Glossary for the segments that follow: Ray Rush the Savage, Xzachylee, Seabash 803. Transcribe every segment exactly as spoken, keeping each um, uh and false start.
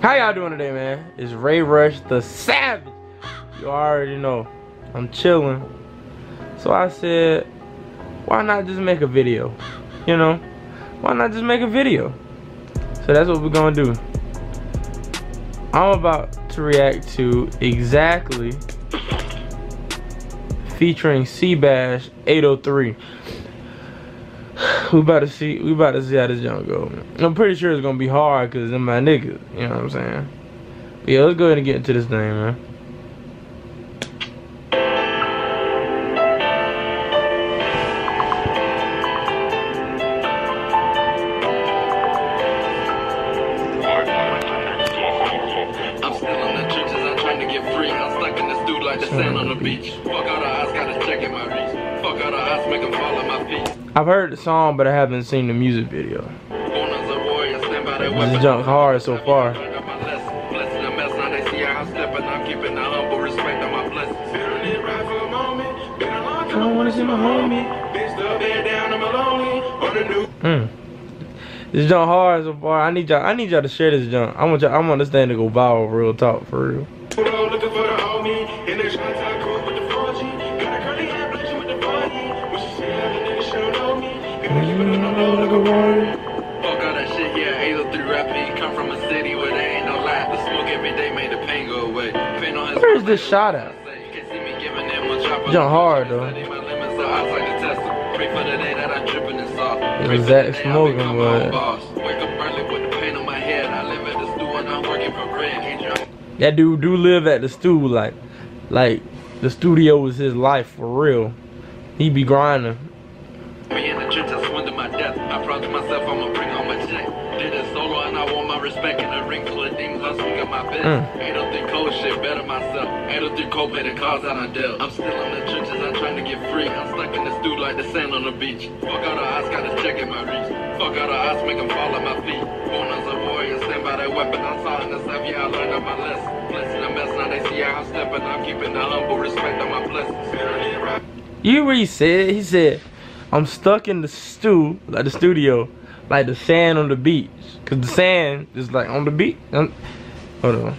How y'all doing today, man? It's Ray Rush the Savage. You already know I'm chilling. So I said, why not just make a video? You know, why not just make a video? So that's what we're gonna do. I'm about to react to Xzachylee featuring Seabash eight oh three. We about to see, we about to see how this jump go. I'm pretty sure it's gonna be hard because them my niggas. You know what I'm saying? But yeah, let's go ahead and get into this thing, man. I've heard the song, but I haven't seen the music video. This jump hard so far. Mm. This jump hard so far. I need y'all. I need y'all to share this jump. I want y'all. I want this thing to go viral. Real talk, for real. Where is this shot at? Jump hard though. Exact smoking, but that dude do live at the stew, like, like the studio is his life for real. He be grinding. Mm. Ain't no thing cold shit better myself. Ain't no thing cold better cars out on Dell. I'm still in the trenches, I'm trying to get free. I'm stuck in this dude like the sand on the beach. Fuck out of eyes, gotta check in my reach. Fuck out of eyes, make them fall on my feet. Born as a warrior, stand by that weapon. I saw in the stuff, yeah, I learned on my lesson. Blessing the mess, now they see how I'm stepping. I'm keeping the humble respect on my blessings. You hear what he said? He said, I'm stuck in the stew, like the studio, like the sand on the beach. Cause the sand is like on the beach. I'm Hold on.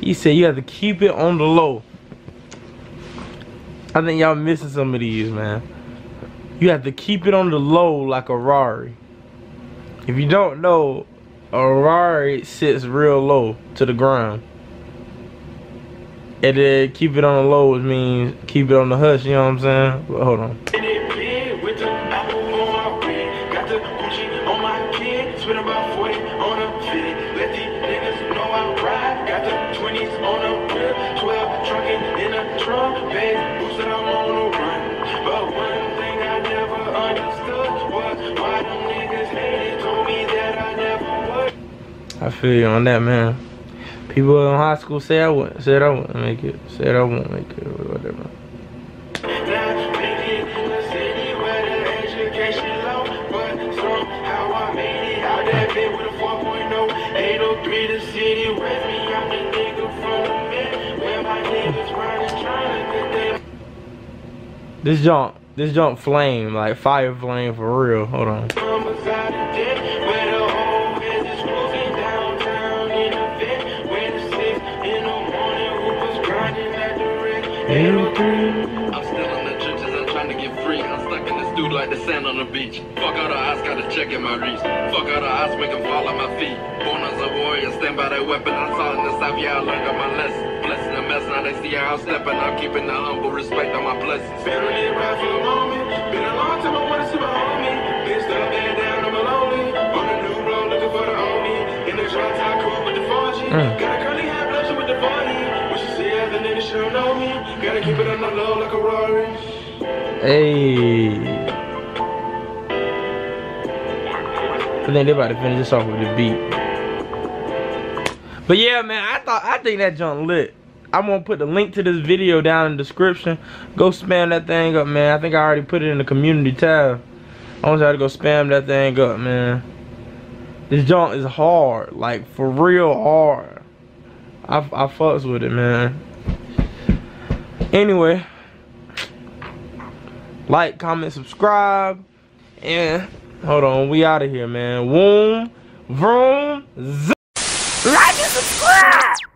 He said you have to keep it on the low. I think y'all missing some of these, man. You have to keep it on the low like a Rari. If you don't know, a Rari sits real low to the ground, and then keep it on the low means keep it on the hush. You know what I'm saying? But hold on. I feel you on that, man. People in high school say I wouldn't, said I wouldn't make it, said I wouldn't make it, or whatever. This jump, this jump flame, like fire flame for real. Hold on. I'm still in the trenches, I'm trying to get free. I'm stuck in this dude like the sand on the beach. Fuck out of eyes, gotta check in my reach. Fuck out of eyes, make them fall on my feet. Born as a warrior, stand by that weapon. I saw in the south, yeah, I learned on my lesson. Blessing the mess, now they see how I'm stepping. I'm keeping the humble respect on my blessings. Been really right for a moment. Been a long time, I wanna see my homie. Been still bad down, I'm lonely. On the new road, looking for the homie. In the dry time, cool with the four G. Got a curly hair, blushing with the body. Gotta keep it on the low like a Rari. Hey, I think they about to finish this off with the beat. But yeah, man, I thought I think that junk lit. I'm gonna put the link to this video down in the description. Go spam that thing up, man. I think I already put it in the community tab. I want y'all to go spam that thing up, man. This junk is hard, like for real hard. I, I fucks with it, man. Anyway, like, comment, subscribe, and hold on, we out of here, man. Woom, vroom, zoom. Like and subscribe.